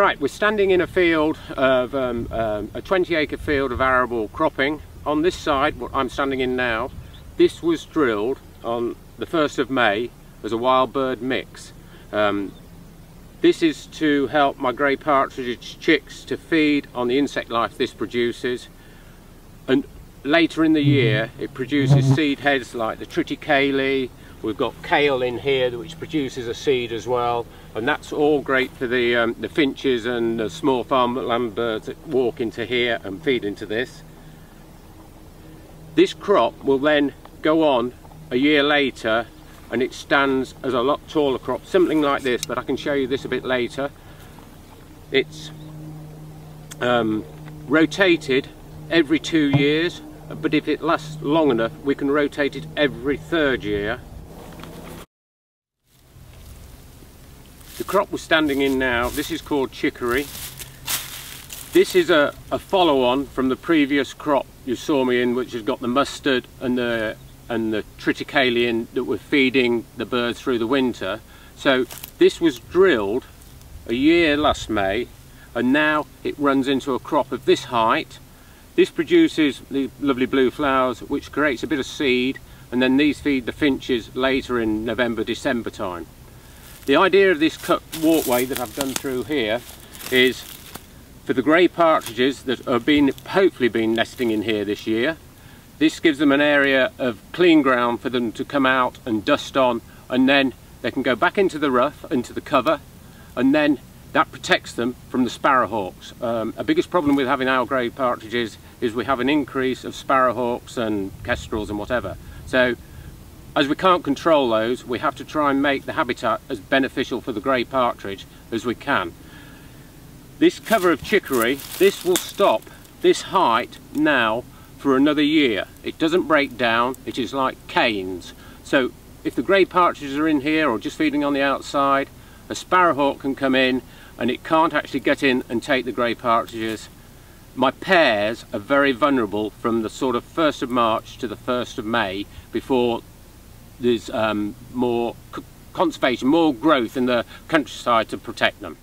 Right, we're standing in a field of a 20-acre field of arable cropping. On this side, what I'm standing in now, this was drilled on the 1st of May as a wild bird mix. This is to help my grey partridge chicks to feed on the insect life this produces, and later in the year it produces seed heads like the Triticale. We've got kale in here which produces a seed as well, and that's all great for the finches and the small farmland birds that walk into here and feed into this. This crop will then go on a year later and it stands as a lot taller crop, something like this, but I can show you this a bit later. It's rotated every 2 years, but if it lasts long enough we can rotate it every 3rd year. The crop we're standing in now, this is called chicory. This is a follow-on from the previous crop you saw me in, which has got the mustard and the triticale in that were feeding the birds through the winter. So this was drilled a year last May, and now it runs into a crop of this height. This produces the lovely blue flowers, which creates a bit of seed, and then these feed the finches later in November, December time. The idea of this cut walkway that I've done through here is for the grey partridges that have hopefully been nesting in here this year. This gives them an area of clean ground for them to come out and dust on, and then they can go back into the rough, into the cover, and then that protects them from the sparrowhawks. Our biggest problem with having our grey partridges is we have an increase of sparrowhawks and kestrels and whatever. So, as we can't control those, we have to try and make the habitat as beneficial for the grey partridge as we can. This cover of chicory, this will stop this height now for another year. It doesn't break down, it is like canes. So if the grey partridges are in here or just feeding on the outside, a sparrowhawk can come in and it can't actually get in and take the grey partridges. My pairs are very vulnerable from the sort of 1st of March to the 1st of May before there's more conservation, more growth in the countryside to protect them.